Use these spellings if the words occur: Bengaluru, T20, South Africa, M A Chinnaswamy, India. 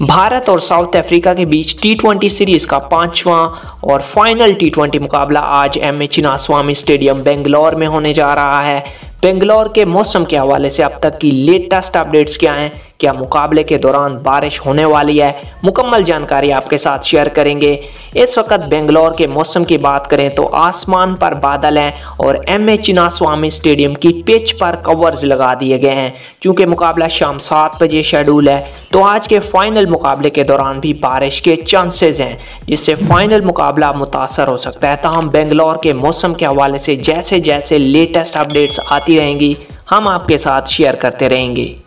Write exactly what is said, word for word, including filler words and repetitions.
भारत और south Africa के बीच T twenty series का पांचवा और फाइनल टी ट्वेंटी मुकाबला आज M A Chinnaswamy stadium Bangalore में होने जा रहा है। बेंगलोर के मौसम के हवाले से अब तक की लेटेस्ट अपडेट्स क्या हैं, क्या मुकाबले के दौरान बारिश होने वाली है, मुकम्मल जानकारी आपके साथ शेयर करेंगे। इस वक्त बेंगलोर के मौसम की बात करें तो आसमान पर बादल हैं और एम ए चिन्नास्वामी स्टेडियम की पिच पर कवर्स लगा दिए गए हैं। चूँकि मुकाबला शाम सात बजे शेड्यूल है तो आज के फाइनल मुकाबले के दौरान भी बारिश के चांसेस हैं, जिससे फाइनल मुकाबला मुतासर हो सकता है। ताहम बेंगलोर के मौसम के हवाले से जैसे जैसे लेटेस्ट अपडेट्स आती रहेंगी हम आपके साथ शेयर करते रहेंगे।